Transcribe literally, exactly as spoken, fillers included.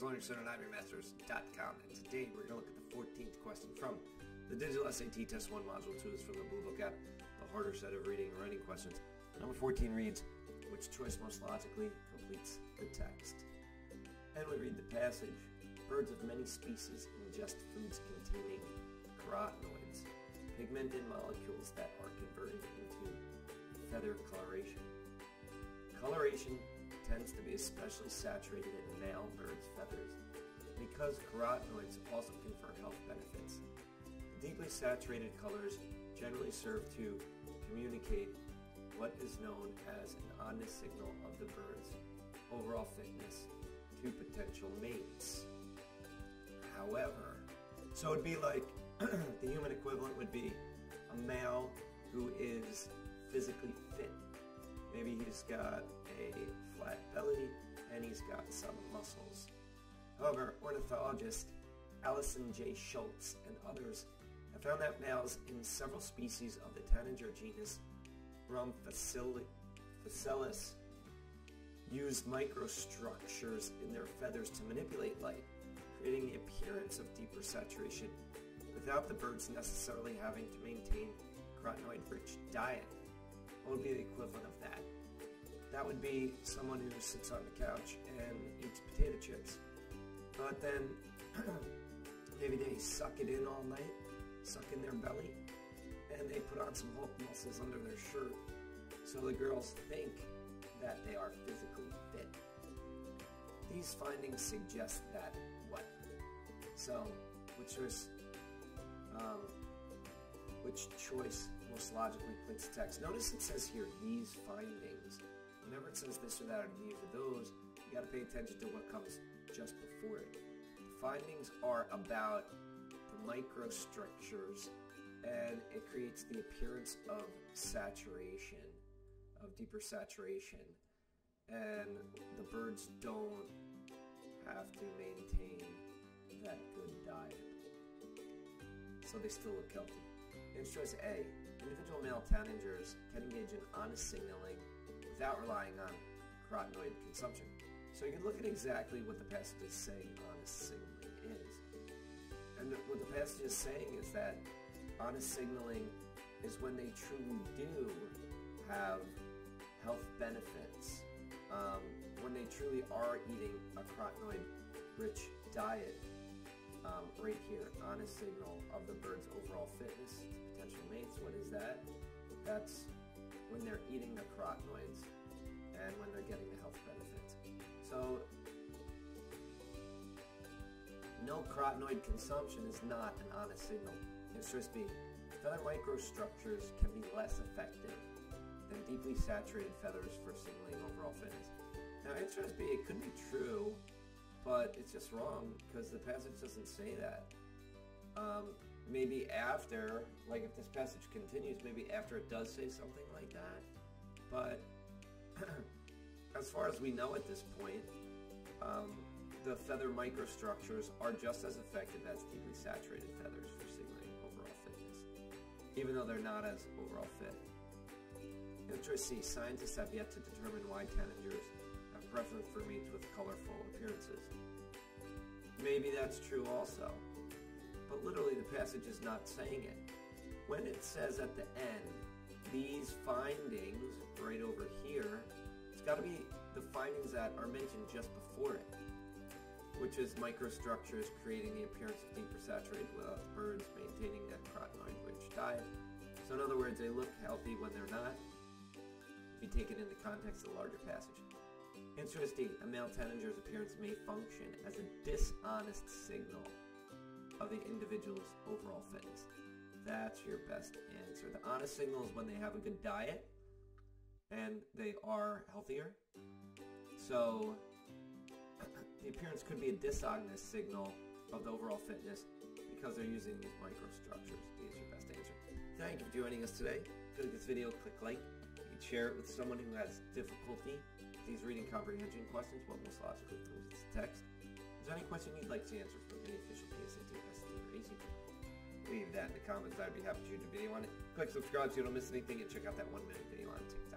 Masters Learning Center and Ivy Masters dot com, and today we're going to look at the fourteenth question from the Digital S A T Test one Module two. Is from the Blue Book app, the harder set of reading and writing questions. Number fourteen reads, which choice most logically completes the text? And we read the passage, birds of many species ingest foods containing carotenoids, pigmented molecules that are converted into feather coloration. Coloration tends to be especially saturated in male birds' feathers because carotenoids also confer health benefits. The deeply saturated colors generally serve to communicate what is known as an oddness signal of the bird's overall fitness to potential mates. However, so it'd be like the human equivalent would be a male who is physically fit. Maybe he's got a flat belly and he's got some muscles. However, ornithologist Allison J. Schultz and others have found that males in several species of the Tanager genus Ramphocelus use microstructures in their feathers to manipulate light, creating the appearance of deeper saturation without the birds necessarily having to maintain a carotenoid-rich diet. What would be the equivalent of that? That would be someone who sits on the couch and eats potato chips, but then maybe they suck it in all night, suck in their belly, and they put on some Hulk muscles under their shirt, so the girls think that they are physically fit. These findings suggest that what? So, which choice, um, which choice most logically completes the text? Notice it says here, these findings. Whenever it says this or that or these or those, you gotta pay attention to what comes just before it. The findings are about the microstructures, and it creates the appearance of saturation, of deeper saturation, and the birds don't have to maintain that good diet, so they still look healthy. Answer choice A, individual male tanagers can engage in honest signaling without relying on carotenoid consumption. So you can look at exactly what the passage is saying honest signaling is. And what the passage is saying is that honest signaling is when they truly do have health benefits, um, when they truly are eating a carotenoid-rich diet. Um, right here, honest signal of the bird's overall fitness to potential mates. What is that? That's when they're eating the carotenoids and when they're getting the health benefits. So, no carotenoid consumption is not an honest signal. It's just the feather microstructures can be less effective than deeply saturated feathers for signaling overall fitness. Now, interest B, it could be true, but it's just wrong because the passage doesn't say that. Um, maybe after, like if this passage continues, maybe after it does say something like that. But as far as we know at this point, um, the feather microstructures are just as effective as deeply saturated feathers for signaling overall fitness, even though they're not as overall fit. Answer C, scientists have yet to determine why tanagers have preference for mates with colorful appearances. Maybe that's true also, but literally the passage is not saying it. When it says at the end, these findings right over here, it's got to be the findings that are mentioned just before it, which is microstructures creating the appearance of deeper saturated without the birds maintaining that carotenoid-rich diet. So in other words, they look healthy when they're not, if you take it in the context of the larger passage. Answer is D, a male tanager's appearance may function as a dishonest signal of the individual's overall fitness. That's your best answer. The honest signal is when they have a good diet and they are healthier. So the appearance could be a dishonest signal of the overall fitness because they're using these microstructures. D is your best answer. Thank you for joining us today. If you like this video, click like. You can share it with someone who has difficulty with these reading comprehension questions. What most logically completes the text? If there's any question you'd like to answer from any official P S A T, S A T, or A C T, leave that in the comments. I'd be happy to shoot a video on it. Click subscribe so you don't miss anything, and check out that one minute video on TikTok.